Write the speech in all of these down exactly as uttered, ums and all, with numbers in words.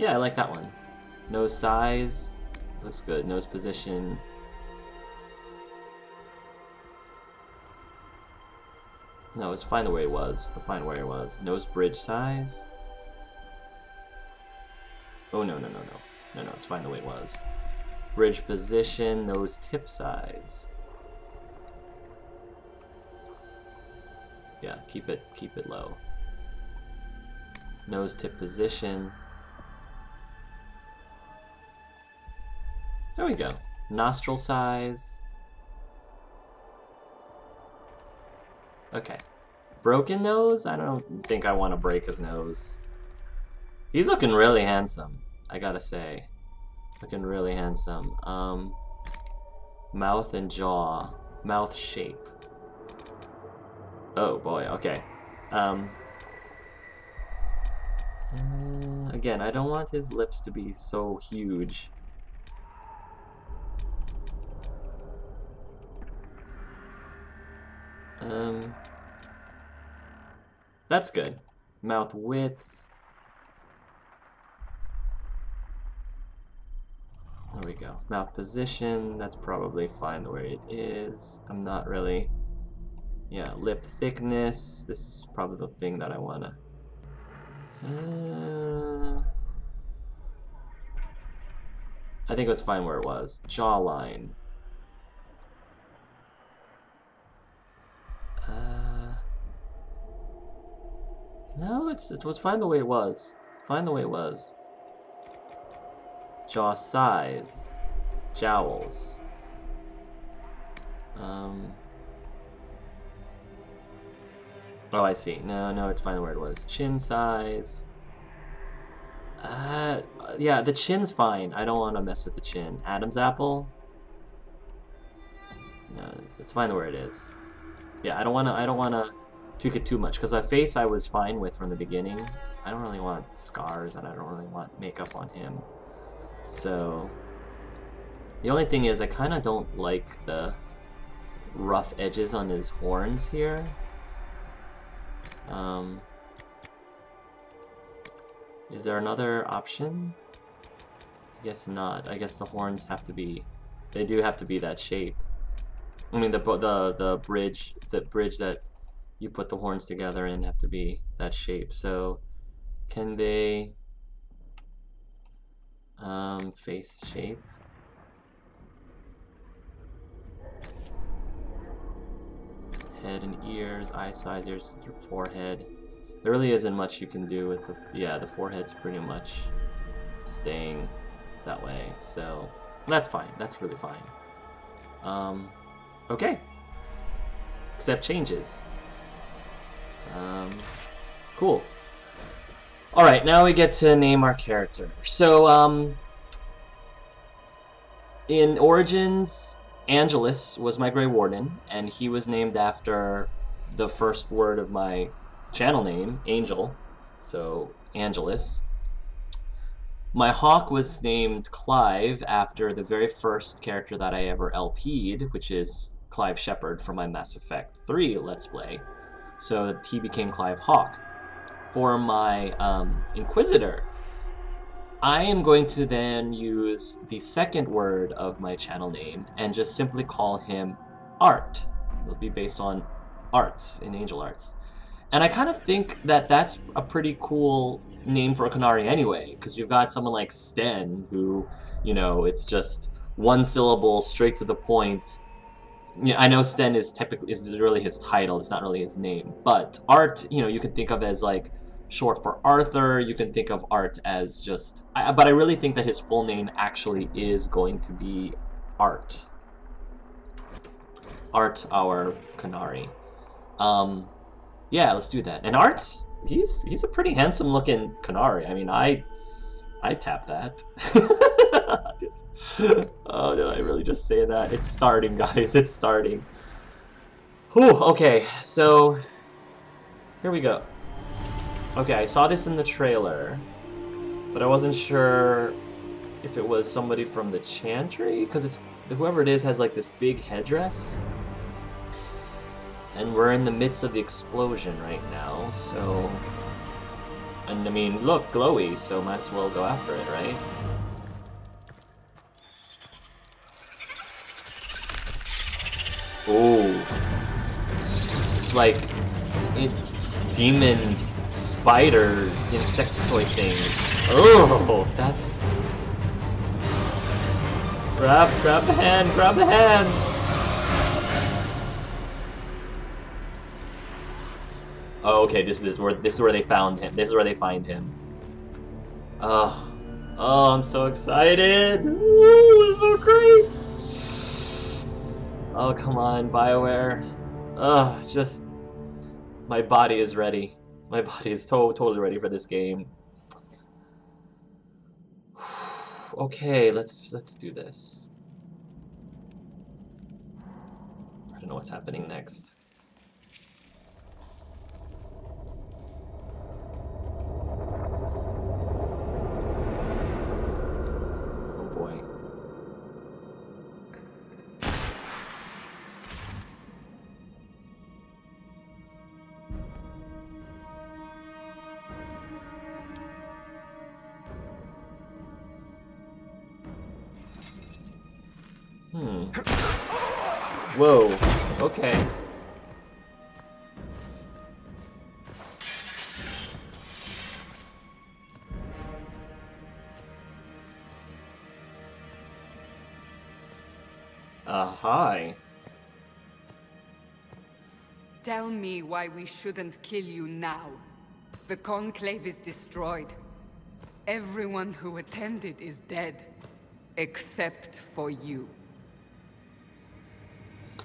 Yeah, I like that one. Nose size, looks good. Nose position. No, it's fine the way it was. The fine way it was. Nose bridge size. Oh, no, no, no, no. No, no, it's fine the way it was. Bridge position, nose tip size. Yeah, keep it, keep it low. Nose tip position. There we go. Nostril size. Okay. Broken nose? I don't think I want to break his nose. He's looking really handsome, I gotta say. Looking really handsome. Um, mouth and jaw. Mouth shape. Oh boy, okay. Um, uh, again, I don't want his lips to be so huge. Um, that's good. Mouth width. There we go. Mouth position, that's probably fine the way it is. I'm not really... Yeah, lip thickness. This is probably the thing that I wanna... Uh, I think it was fine where it was. Jawline. Uh, no, it's, it was fine the way it was. Fine the way it was. Jaw size, jowls. Um, oh, I see. No, no, it's fine where it was. Chin size. Uh, yeah, the chin's fine. I don't want to mess with the chin. Adam's apple. No, it's, it's fine where it is. Yeah, I don't wanna. I don't wanna tweak it too much because the face I was fine with from the beginning. I don't really want scars, and I don't really want makeup on him. So the only thing is I kind of don't like the rough edges on his horns here. Um, is there another option? I guess not. I guess the horns have to be, they do have to be that shape. I mean the the the bridge the bridge that you put the horns together in have to be that shape. So can they Um, face shape. Head and ears, eye size, ears, your forehead. There really isn't much you can do with the, yeah, the forehead's pretty much staying that way. So that's fine. That's really fine. Um, okay. Accept changes. Um, cool. Alright, now we get to name our character. So, um, in Origins, Angelus was my Grey Warden, and he was named after the first word of my channel name, Angel, so Angelus. My Hawk was named Clive after the very first character that I ever L P'd, which is Clive Shepard from my Mass Effect three Let's Play, so he became Clive Hawk. For my um, Inquisitor, I am going to then use the second word of my channel name and just simply call him Art. It'll be based on arts in Angel Arts. And I kind of think that that's a pretty cool name for a Qunari anyway, because you've got someone like Sten who, you know, it's just one syllable, straight to the point. Yeah, I know Sten is typically is really his title. It's not really his name, but Art, you know, you can think of as like short for Arthur. You can think of Art as just. I, but I really think that his full name actually is going to be Art. Art, our Qunari. Um, yeah, let's do that. And Art's he's he's a pretty handsome looking Qunari. I mean, I I tap that. Oh, did I really just say that? It's starting, guys. It's starting. Whew, okay, so here we go. Okay, I saw this in the trailer, but I wasn't sure if it was somebody from the Chantry, because it's whoever it is has like this big headdress. And we're in the midst of the explosion right now, so And I mean, look, glowy, so might as well go after it, right? Oh. It's like, it's demon spider insectoid thing. Oh, that's... Grab, grab the hand, grab the hand! Oh, okay, this is where this is where they found him. This is where they find him. Oh, oh, I'm so excited! Woo, this is so great! Oh, come on, BioWare. Oh, just my body is ready. My body is to totally ready for this game. Okay, let's let's do this. I don't know what's happening next. Oh boy. Hmm. Whoa. Okay. Uh, hi. Tell me why we shouldn't kill you now. The Conclave is destroyed. Everyone who attended is dead. Except for you.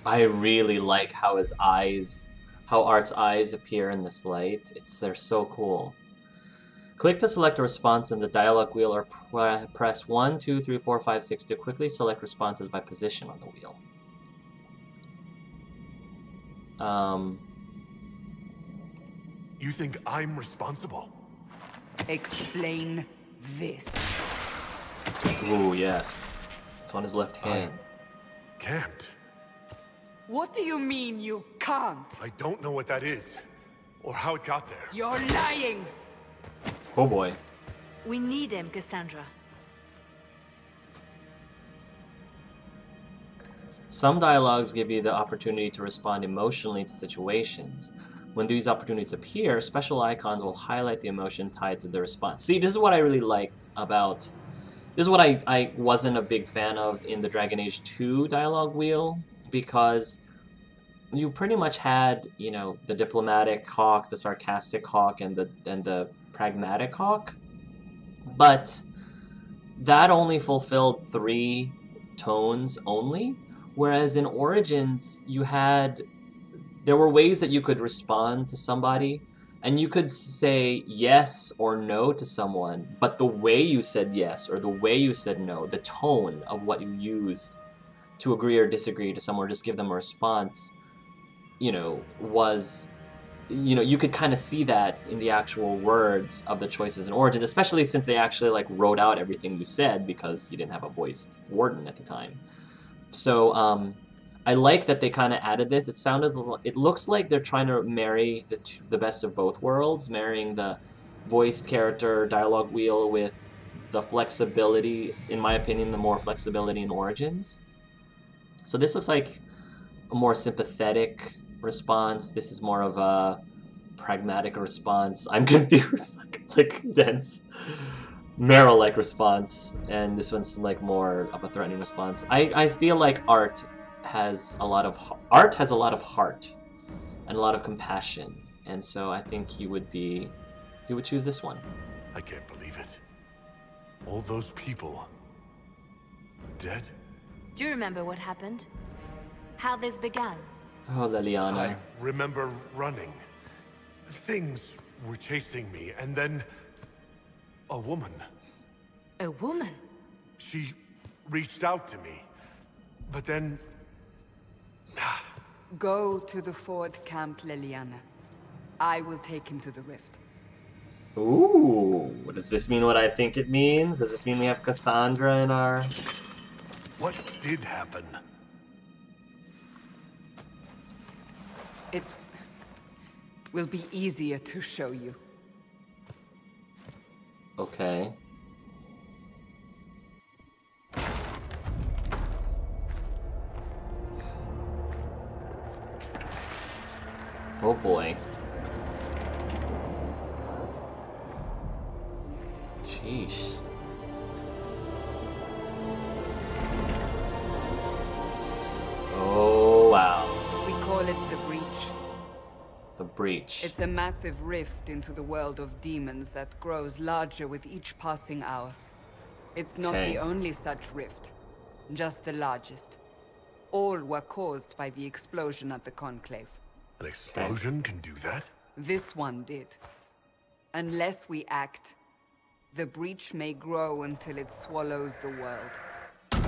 I really like how his eyes, how Art's eyes appear in this light. It's, they're so cool. Click to select a response in the dialogue wheel, or pr press one, two, three, four, five, six to quickly select responses by position on the wheel. Um. You think I'm responsible? Explain this. Ooh, yes. It's on his left hand. I can't. What do you mean you can't? I don't know what that is, or how it got there. You're lying! Oh boy. We need him, Cassandra. Some dialogues give you the opportunity to respond emotionally to situations. When these opportunities appear, special icons will highlight the emotion tied to the response. See, this is what I really liked about... This is what I, I wasn't a big fan of in the Dragon Age two dialogue wheel. Because you pretty much had, you know, the diplomatic hawk, the sarcastic hawk, and the and the pragmatic hawk, but that only fulfilled three tones only. Whereas in Origins, you had there were ways that you could respond to somebody, and you could say yes or no to someone, but the way you said yes or the way you said no, the tone of what you used to agree or disagree to someone, or just give them a response, you know, was, you know, you could kind of see that in the actual words of the choices in Origins, especially since they actually, like, wrote out everything you said because you didn't have a voiced warden at the time. So, um, I like that they kind of added this. It sounded, it looks like they're trying to marry the, two, the best of both worlds, marrying the voiced character dialogue wheel with the flexibility, in my opinion, the more flexibility in Origins. So this looks like a more sympathetic response. This is more of a pragmatic response. I'm confused, like, like dense, Meryl-like response. And this one's like more of a threatening response. I, I feel like Art has a lot of Art has a lot of heart and a lot of compassion. And so I think he would be, he would choose this one. I can't believe it. All those people dead? Do you remember what happened? How this began? Oh, Leliana. I remember running. Things were chasing me, and then... a woman. A woman? She reached out to me, but then... Go to the Ford camp, Leliana. I will take him to the rift. Ooh, does this mean what I think it means? Does this mean we have Cassandra in our... What did happen? It will be easier to show you. Okay. Oh boy. Sheesh. Oh wow. We call it the breach. The breach. It's a massive rift into the world of demons that grows larger with each passing hour. It's not okay. the only such rift, just the largest. All were caused by the explosion at the Conclave. An explosion okay. can do that? This one did. Unless we act, the breach may grow until it swallows the world.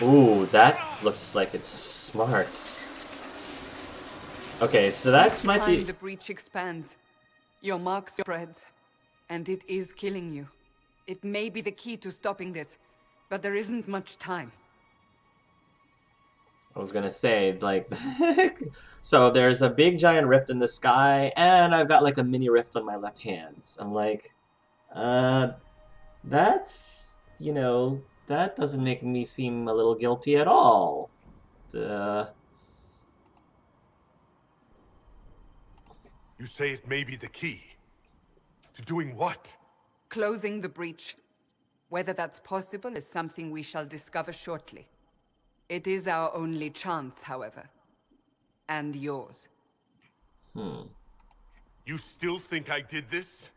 Ooh, that looks like it's smart. Okay, so that Each might be... the breach expands. Your mark spreads, and it is killing you. It may be the key to stopping this, but there isn't much time. I was gonna say, like, so there's a big giant rift in the sky, and I've got like a mini rift on my left hand. I'm like, uh, that's, you know, that doesn't make me seem a little guilty at all. Duh. You say it may be the key. To doing what? Closing the breach. Whether that's possible is something we shall discover shortly. It is our only chance, however. And yours. Hmm. You still think I did this?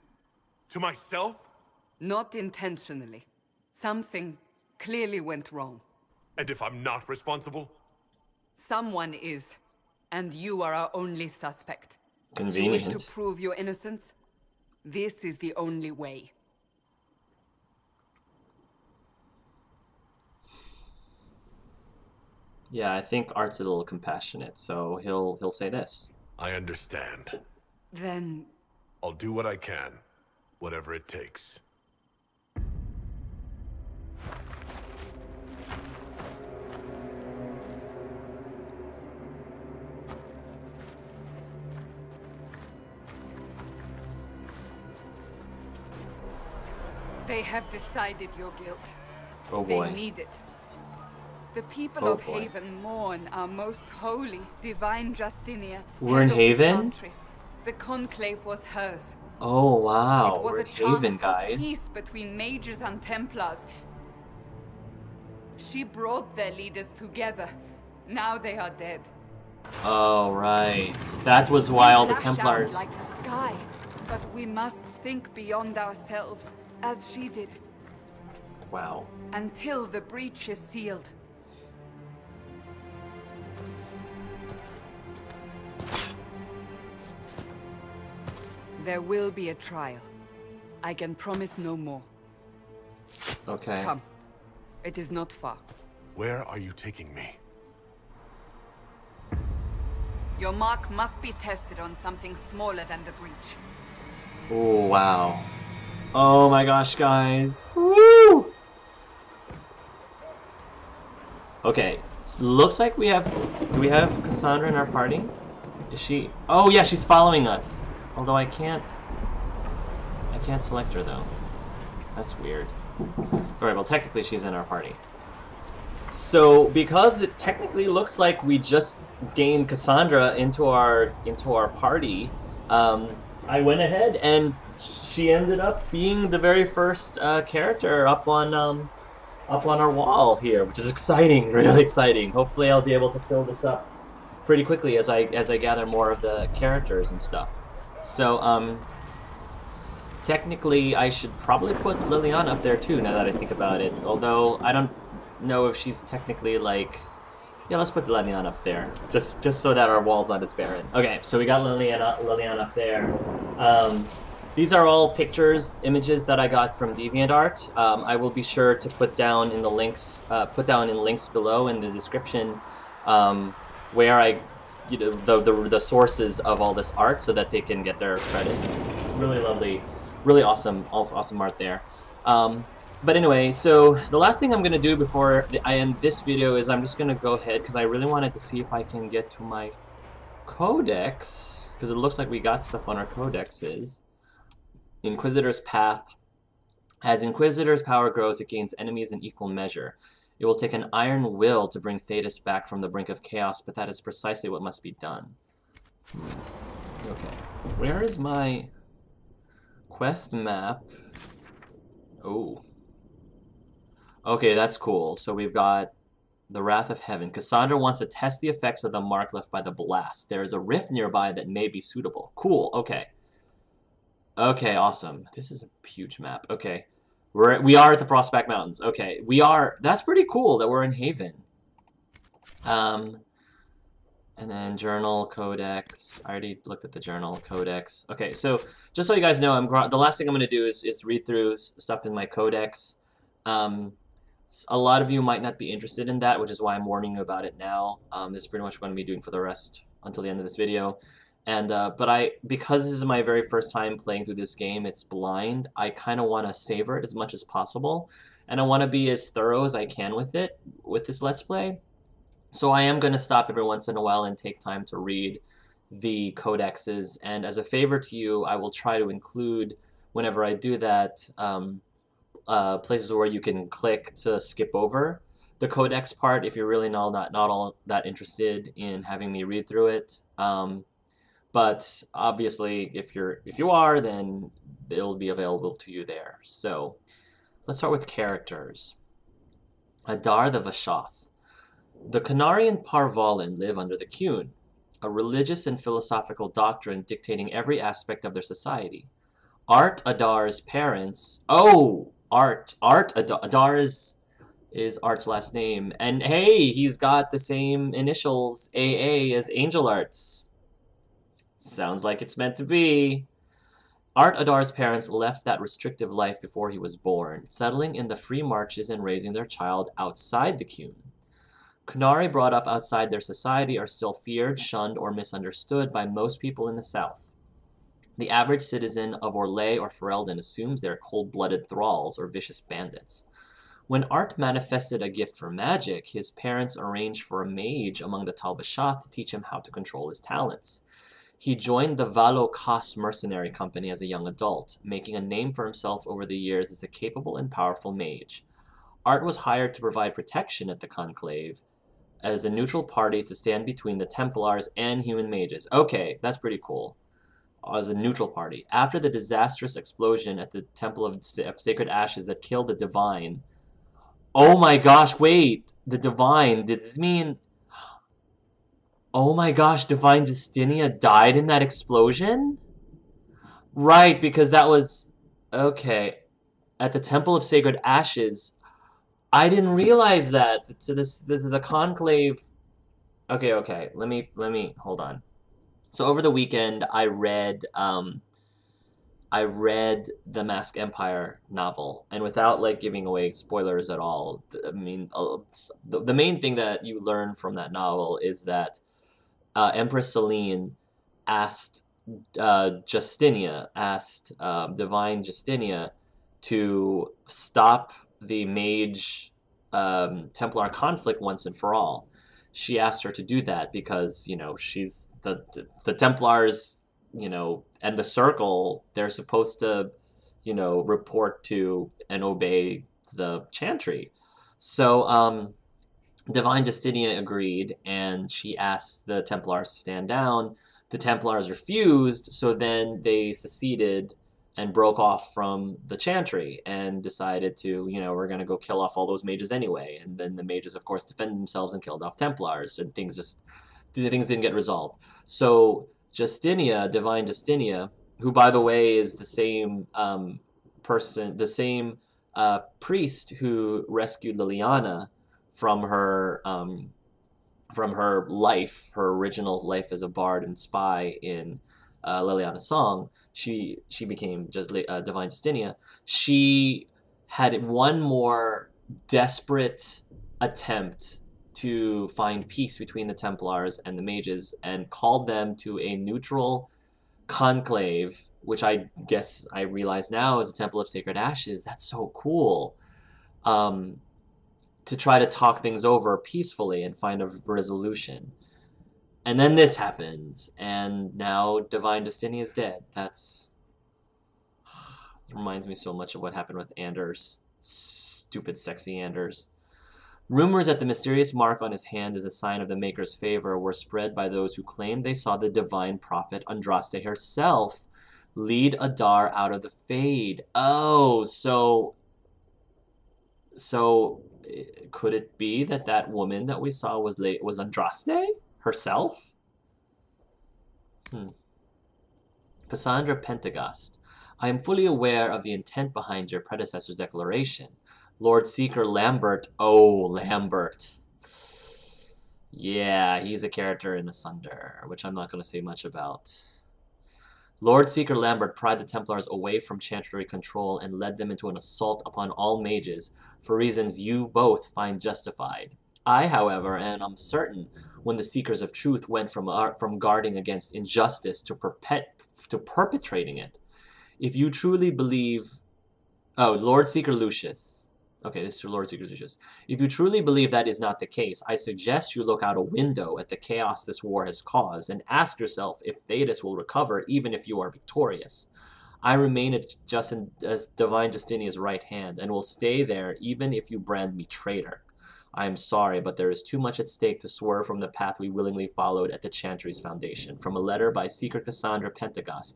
To myself? Not intentionally. Something clearly went wrong. And if I'm not responsible? Someone is. And you are our only suspect. Convenient. You wish to prove your innocence? This is the only way. Yeah, I think Art's a little compassionate, so he'll he'll say this. I understand. Then... I'll do what I can, whatever it takes. They have decided your guilt. Oh boy. They need it. The people oh, of boy. Haven mourn our most holy, Divine Justinia. We're in Haven? Chantry. The Conclave was hers. Oh, wow. It was We're a in chance Haven, guys. For peace between mages and Templars. She brought their leaders together. Now they are dead. Oh, right. That was why all the Templars... Like the sky, but we must think beyond ourselves, as she did. Wow. Until the breach is sealed. There will be a trial. I can promise no more. Okay. Come. It is not far. Where are you taking me? Your mark must be tested on something smaller than the breach. Oh, wow. Oh my gosh, guys. Woo! Okay. So looks like we have... Do we have Cassandra in our party? Is she... Oh yeah, she's following us. Although I can't, I can't select her though. That's weird. Alright, well technically she's in our party. So because it technically looks like we just gained Cassandra into our into our party, um, I went ahead and she ended up being the very first uh, character up on um, up on our wall here, which is exciting, really exciting. Hopefully I'll be able to fill this up pretty quickly as I as I gather more of the characters and stuff. So, um, technically, I should probably put Leliana up there, too, now that I think about it. Although, I don't know if she's technically, like... Yeah, let's put Leliana up there, just just so that our wall's not as barren. Okay, so we got Leliana, Leliana up there. Um, these are all pictures, images that I got from DeviantArt. Um, I will be sure to put down in the links, uh, put down in links below in the description, um, where I... You know, the, the the sources of all this art so that they can get their credits. It's really lovely, really awesome, awesome art there. Um, but anyway, so the last thing I'm gonna do before I end this video is I'm just gonna go ahead because I really wanted to see if I can get to my codex because it looks like we got stuff on our codexes. The Inquisitor's Path. As Inquisitor's power grows, it gains enemies in equal measure. It will take an iron will to bring Thedas back from the brink of chaos, but that is precisely what must be done. Okay. Where is my quest map? Oh. Okay, that's cool. So we've got the Wrath of Heaven. Cassandra wants to test the effects of the mark left by the blast. There is a rift nearby that may be suitable. Cool, okay. Okay, awesome. This is a huge map. Okay. We're, we are at the Frostback Mountains. Okay, we are... That's pretty cool that we're in Haven. Um, and then Journal, Codex. I already looked at the Journal, Codex. Okay, so just so you guys know, I'm the last thing I'm going to do is, is read through stuff in my Codex. Um, a lot of you might not be interested in that, which is why I'm warning you about it now. Um, this is pretty much what I'm going to be doing for the rest until the end of this video. And, uh, but I, because this is my very first time playing through this game, it's blind, I kind of want to savor it as much as possible, and I want to be as thorough as I can with it, with this Let's Play. So I am going to stop every once in a while and take time to read the codexes, and as a favor to you, I will try to include, whenever I do that, um, uh, places where you can click to skip over the codex part, if you're really not, not, not all that interested in having me read through it. Um... But obviously, if you're if you are, then it'll be available to you there. So, let's start with characters. Adaar the Vashoth. The Qunari and Parvalin live under the Qun, a religious and philosophical doctrine dictating every aspect of their society. Art Adaar's parents. Oh, Art Art Adaar is is Art's last name, and hey, he's got the same initials A A as Angel Art's. Sounds like it's meant to be. Art Adaar's parents left that restrictive life before he was born, settling in the free marches and raising their child outside the Qun. Qunari brought up outside their society are still feared, shunned, or misunderstood by most people in the South. The average citizen of Orlais or Ferelden assumes they're cold-blooded thralls or vicious bandits. When Art manifested a gift for magic, his parents arranged for a mage among the Talbashat to teach him how to control his talents. He joined the Valokas mercenary company as a young adult, making a name for himself over the years as a capable and powerful mage. Art was hired to provide protection at the Conclave as a neutral party to stand between the Templars and human mages. Okay, that's pretty cool. As a neutral party. After the disastrous explosion at the Temple of Sacred Ashes that killed the Divine... Oh my gosh, wait! The Divine, did this mean... Oh my gosh, Divine Justinia died in that explosion? Right, because that was... Okay. At the Temple of Sacred Ashes. I didn't realize that. So this, this is the Conclave... Okay, okay. Let me... Let me... Hold on. So over the weekend, I read... Um, I read the Mask Empire novel. And without, like, giving away spoilers at all, I mean, the, the main thing that you learn from that novel is that Uh, Empress Selene asked uh, Justinia, asked uh, Divine Justinia to stop the mage um, Templar conflict once and for all. She asked her to do that because, you know, she's the, the Templars, you know, and the Circle, they're supposed to, you know, report to and obey the Chantry. So, um... Divine Justinia agreed, and she asked the Templars to stand down. The Templars refused, so then they seceded and broke off from the Chantry and decided to, you know, we're going to go kill off all those mages anyway. And then the mages, of course, defended themselves and killed off Templars, and things just, things didn't get resolved. So Justinia, Divine Justinia, who, by the way, is the same um, person, the same uh, priest who rescued Leliana from her um, from her life, her original life as a bard and spy in uh, Leliana's song, she she became just, uh, Divine Justinia. She had one more desperate attempt to find peace between the Templars and the mages and called them to a neutral conclave, which I guess I realize now is the Temple of Sacred Ashes. That's so cool. Um, to try to talk things over peacefully and find a resolution. And then this happens, and now Divine Justinia is dead. That's... Reminds me so much of what happened with Anders. Stupid, sexy Anders. Rumors that the mysterious mark on his hand is a sign of the Maker's favor were spread by those who claimed they saw the divine prophet Andraste herself lead Adaar out of the Fade. Oh, so... So, could it be that that woman that we saw was late, was Andraste herself? Hmm. Cassandra Pentaghast. I am fully aware of the intent behind your predecessor's declaration. Lord Seeker Lambert. Oh, Lambert. Yeah, he's a character in Asunder, which I'm not going to say much about. Lord Seeker Lambert pried the Templars away from Chantry control and led them into an assault upon all mages, for reasons you both find justified. I, however, am uncertain when the Seekers of Truth went from, uh, from guarding against injustice to, perpet to perpetrating it. If you truly believe... Oh, Lord Seeker Lucius. Okay, this is Lord Seeker Lucius. If you truly believe that is not the case, I suggest you look out a window at the chaos this war has caused and ask yourself if Thedas will recover even if you are victorious. I remain at Justin, as Divine Justinia's right hand and will stay there even if you brand me traitor. I am sorry, but there is too much at stake to swerve from the path we willingly followed at the Chantry's Foundation. From a letter by Seeker Cassandra Pentaghast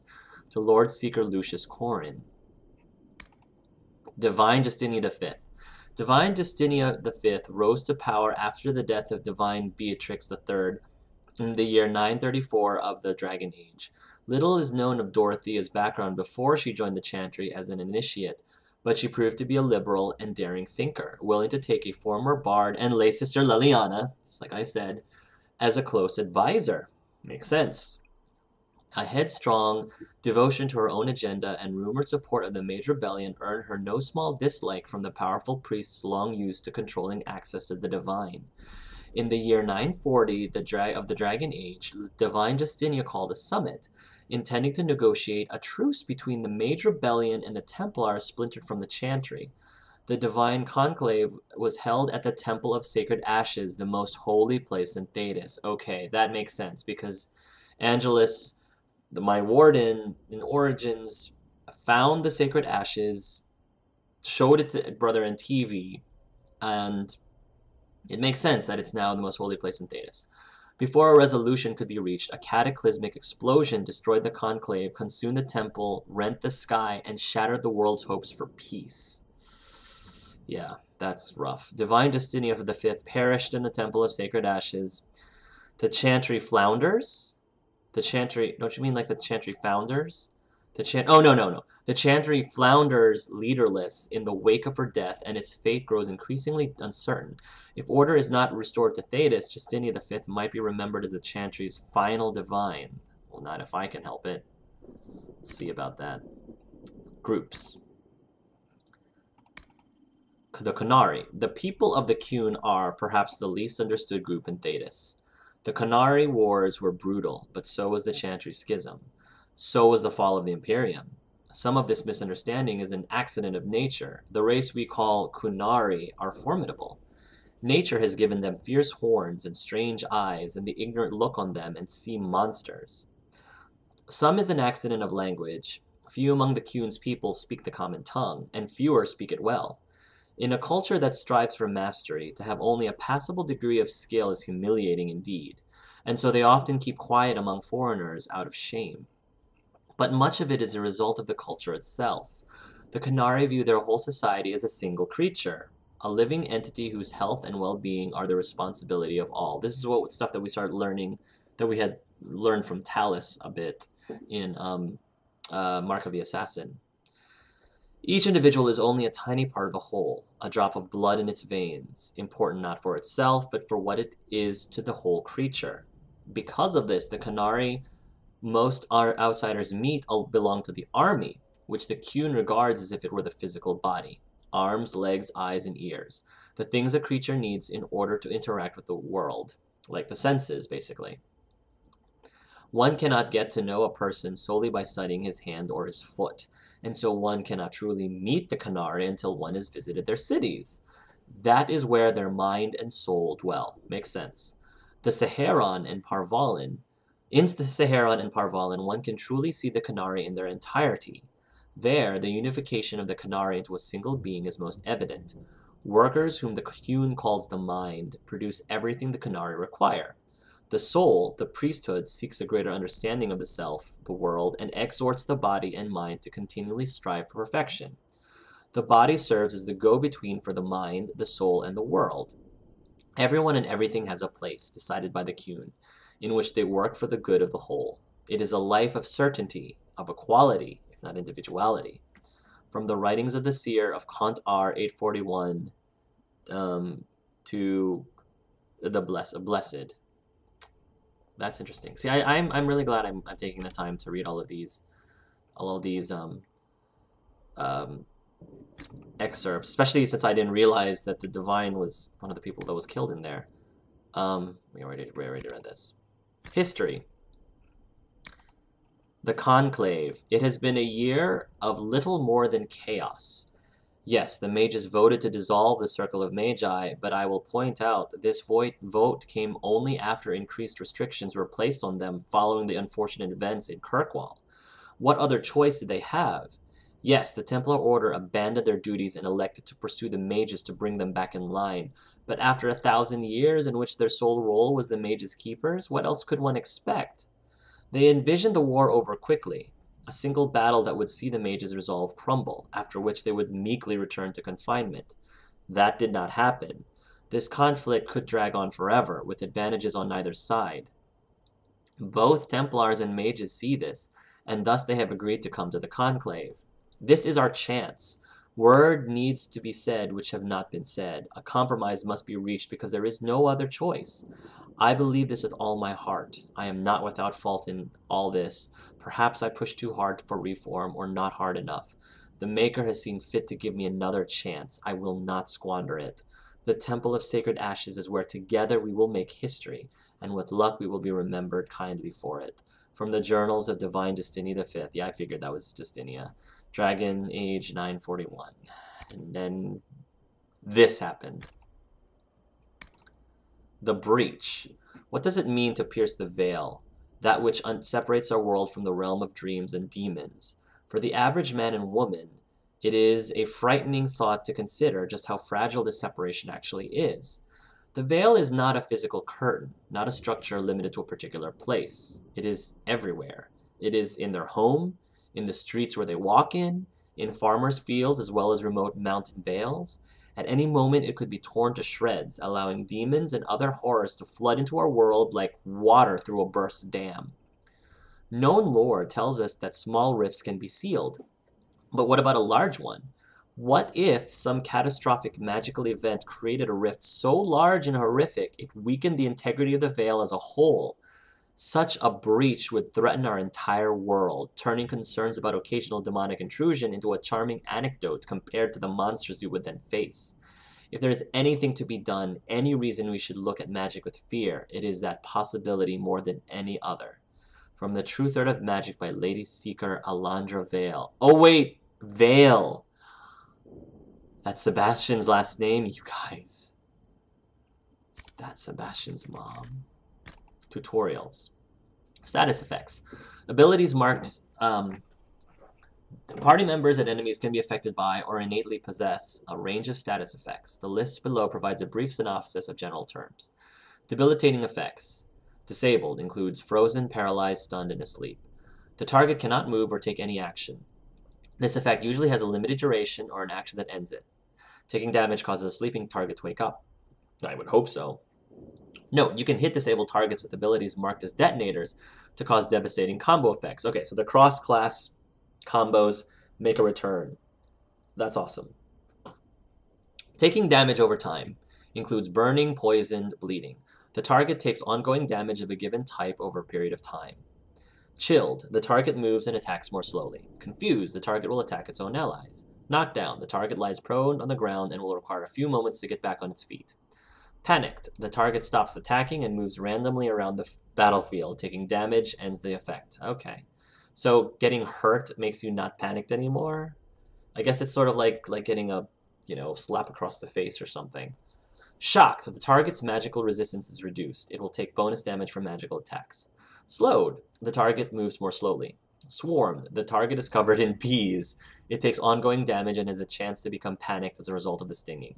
to Lord Seeker Lucius Corin. Divine Justinia the fifth. Divine Justinia the fifth rose to power after the death of Divine Beatrix the third in the year nine thirty-four of the Dragon Age. Little is known of Dorothea's background before she joined the Chantry as an initiate, but she proved to be a liberal and daring thinker, willing to take a former bard and lay sister Leliana, just like I said, as a close advisor. Makes sense. A headstrong devotion to her own agenda and rumored support of the Mage Rebellion earned her no small dislike from the powerful priests long used to controlling access to the divine. In the year nine forty the dra of the Dragon Age, Divine Justinia called a summit, intending to negotiate a truce between the Mage Rebellion and the Templars splintered from the Chantry. The Divine Conclave was held at the Temple of Sacred Ashes, the most holy place in Thedas. Okay, that makes sense, because Angelus... My warden in Origins found the Sacred Ashes, showed it to Brother N T V, and it makes sense that it's now the most holy place in Thedas. Before a resolution could be reached, a cataclysmic explosion destroyed the Conclave, consumed the temple, rent the sky, and shattered the world's hopes for peace. Yeah, that's rough. Divine Justinia the fifth perished in the Temple of Sacred Ashes. The Chantry flounders... The Chantry, don't you mean like the Chantry founders? The Chant, oh no, no, no. The Chantry flounders leaderless in the wake of her death, and its fate grows increasingly uncertain. If order is not restored to Thedas, Justinia the fifth might be remembered as the Chantry's final divine. Well, not if I can help it. Let's see about that. Groups. The Qunari. The people of the Qun are perhaps the least understood group in Thedas. The Qunari wars were brutal, but so was the Chantry Schism. So was the fall of the Imperium. Some of this misunderstanding is an accident of nature. The race we call Qunari are formidable. Nature has given them fierce horns and strange eyes, and the ignorant look on them and see monsters. Some is an accident of language. Few among the Qun's people speak the common tongue, and fewer speak it well. In a culture that strives for mastery, to have only a passable degree of skill is humiliating indeed, and so they often keep quiet among foreigners out of shame. But much of it is a result of the culture itself. The Qunari view their whole society as a single creature, a living entity whose health and well-being are the responsibility of all. This is what stuff that we started learning, that we had learned from Talos a bit in um, uh, Mark of the Assassin. Each individual is only a tiny part of the whole, a drop of blood in its veins, important not for itself, but for what it is to the whole creature. Because of this, the Qunari most outsiders meet belong to the army, which the Qun regards as if it were the physical body, arms, legs, eyes, and ears, the things a creature needs in order to interact with the world, like the senses, basically. One cannot get to know a person solely by studying his hand or his foot, and so one cannot truly meet the Qunari until one has visited their cities. That is where their mind and soul dwell. Makes sense. The Saharan and Parvalin. In the Saharan and Parvalin, one can truly see the Qunari in their entirety. There, the unification of the Qunari into a single being is most evident. Workers, whom the Qun calls the mind, produce everything the Qunari require. The soul, the priesthood, seeks a greater understanding of the self, the world, and exhorts the body and mind to continually strive for perfection. The body serves as the go-between for the mind, the soul, and the world. Everyone and everything has a place, decided by the Qun, in which they work for the good of the whole. It is a life of certainty, of equality, if not individuality. From the writings of the seer of Kant R. eight forty-one um, to the bless, blessed. That's interesting. See, I, I'm I'm really glad I'm I'm taking the time to read all of these, all of these um, um, excerpts, especially since I didn't realize that the divine was one of the people that was killed in there. Um, we already we already read this. History. The Conclave. It has been a year of little more than chaos. Yes, the mages voted to dissolve the Circle of Magi, but I will point out this vote came only after increased restrictions were placed on them following the unfortunate events in Kirkwall. What other choice did they have? Yes, the Templar Order abandoned their duties and elected to pursue the mages to bring them back in line. But after a thousand years in which their sole role was the mages' keepers, what else could one expect? They envisioned the war over quickly, a single battle that would see the mages' resolve crumble, after which they would meekly return to confinement. That did not happen. This conflict could drag on forever, with advantages on neither side. Both Templars and mages see this, and thus they have agreed to come to the Conclave. This is our chance. Word needs to be said which have not been said. A compromise must be reached because there is no other choice. I believe this with all my heart. I am not without fault in all this. Perhaps I pushed too hard for reform, or not hard enough. The Maker has seen fit to give me another chance. I will not squander it. The Temple of Sacred Ashes is where together we will make history, and with luck we will be remembered kindly for it. From the Journals of Divine Justinia the fifth. Yeah, I figured that was Justinia. Dragon Age nine forty-one. And then this happened. The breach. What does it mean to pierce the veil, that which separates our world from the realm of dreams and demons? For the average man and woman, it is a frightening thought to consider just how fragile this separation actually is. The veil is not a physical curtain, not a structure limited to a particular place. It is everywhere. It is in their home, in the streets where they walk in, in farmers' fields as well as remote mountain vales. At any moment, it could be torn to shreds, allowing demons and other horrors to flood into our world like water through a burst dam. Known lore tells us that small rifts can be sealed. But what about a large one? What if some catastrophic magical event created a rift so large and horrific it weakened the integrity of the veil as a whole? Such a breach would threaten our entire world, turning concerns about occasional demonic intrusion into a charming anecdote compared to the monsters we would then face. If there is anything to be done, any reason we should look at magic with fear, it is that possibility more than any other. From The True Threat of Magic by Lady Seeker Alondra Vale. Oh wait, Vale! That's Sebastian's last name, you guys. That's Sebastian's mom. Tutorials. Status effects. Abilities marked. Um, party members and enemies can be affected by or innately possess a range of status effects. The list below provides a brief synopsis of general terms. Debilitating effects. Disabled includes frozen, paralyzed, stunned, and asleep. The target cannot move or take any action. This effect usually has a limited duration or an action that ends it. Taking damage causes a sleeping target to wake up. I would hope so. Note, you can hit disabled targets with abilities marked as detonators to cause devastating combo effects. Okay, so the cross-class combos make a return. That's awesome. Taking damage over time includes burning, poisoned, bleeding. The target takes ongoing damage of a given type over a period of time. Chilled, the target moves and attacks more slowly. Confused, the target will attack its own allies. Knockdown, the target lies prone on the ground and will require a few moments to get back on its feet. Panicked, the target stops attacking and moves randomly around the battlefield. Taking damage ends the effect. Okay. So getting hurt makes you not panicked anymore? I guess it's sort of like, like getting a, you know, slap across the face or something. Shocked, the target's magical resistance is reduced. It will take bonus damage from magical attacks. Slowed, the target moves more slowly. Swarmed. The target is covered in bees. It takes ongoing damage and has a chance to become panicked as a result of the stinging.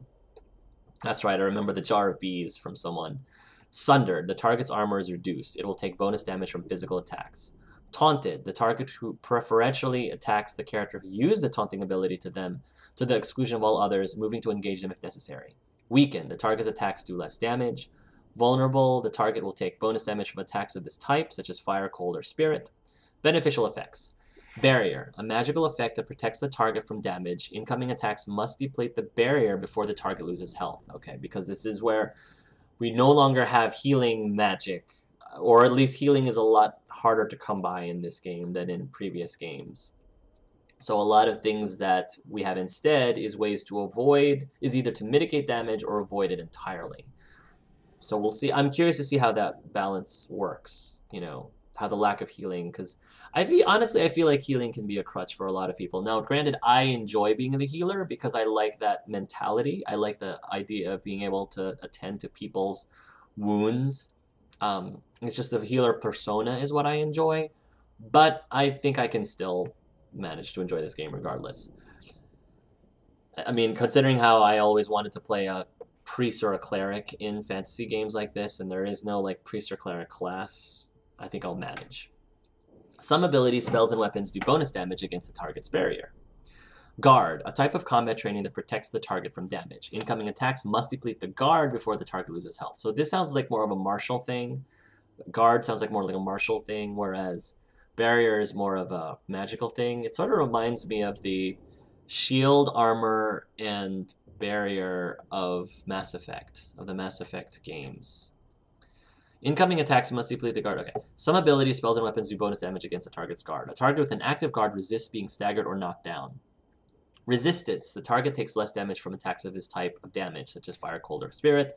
That's right, I remember the jar of bees from someone. Sundered. The target's armor is reduced. It will take bonus damage from physical attacks. Taunted. The target who preferentially attacks the character who used the taunting ability to them to the exclusion of all others, moving to engage them if necessary. Weakened. The target's attacks do less damage. Vulnerable. The target will take bonus damage from attacks of this type, such as fire, cold, or spirit. Beneficial effects. Barrier. A magical effect that protects the target from damage. Incoming attacks must deplete the barrier before the target loses health. Okay, because this is where we no longer have healing magic, or at least healing is a lot harder to come by in this game than in previous games. So a lot of things that we have instead is ways to avoid, is either to mitigate damage or avoid it entirely. So we'll see. I'm curious to see how that balance works, you know, how the lack of healing, because I feel, honestly, I feel like healing can be a crutch for a lot of people. Now, granted, I enjoy being the healer because I like that mentality. I like the idea of being able to attend to people's wounds. Um, it's just the healer persona is what I enjoy, but I think I can still manage to enjoy this game regardless. I mean, considering how I always wanted to play a priest or a cleric in fantasy games like this, and there is no like priest or cleric class, I think I'll manage. Some abilities, spells, and weapons do bonus damage against the target's barrier. Guard, a type of combat training that protects the target from damage. Incoming attacks must deplete the guard before the target loses health. So this sounds like more of a martial thing. Guard sounds like more like a martial thing, whereas barrier is more of a magical thing. It sort of reminds me of the shield, armor, and barrier of Mass Effect, of the Mass Effect games. Incoming attacks must deplete the guard. Okay. Some abilities, spells, and weapons do bonus damage against a target's guard. A target with an active guard resists being staggered or knocked down. Resistance. The target takes less damage from attacks of this type of damage, such as fire, cold, or spirit.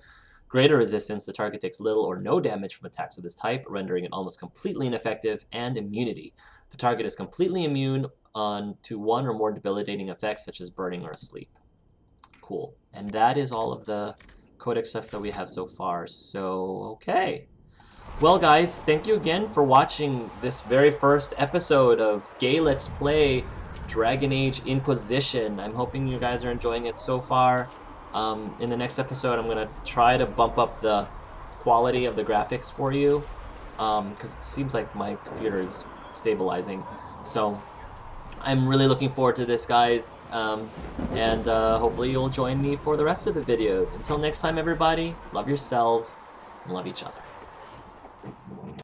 Greater resistance. The target takes little or no damage from attacks of this type, rendering it almost completely ineffective. And immunity. The target is completely immune on to one or more debilitating effects, such as burning or asleep. Cool. And that is all of the codex stuff that we have so far. So, okay. Well, guys, thank you again for watching this very first episode of Gay Let's Play Dragon Age Inquisition. I'm hoping you guys are enjoying it so far. Um, in the next episode, I'm going to try to bump up the quality of the graphics for you, um, because it seems like my computer is stabilizing. So I'm really looking forward to this, guys, um, and uh, hopefully you'll join me for the rest of the videos. Until next time, everybody, love yourselves and love each other.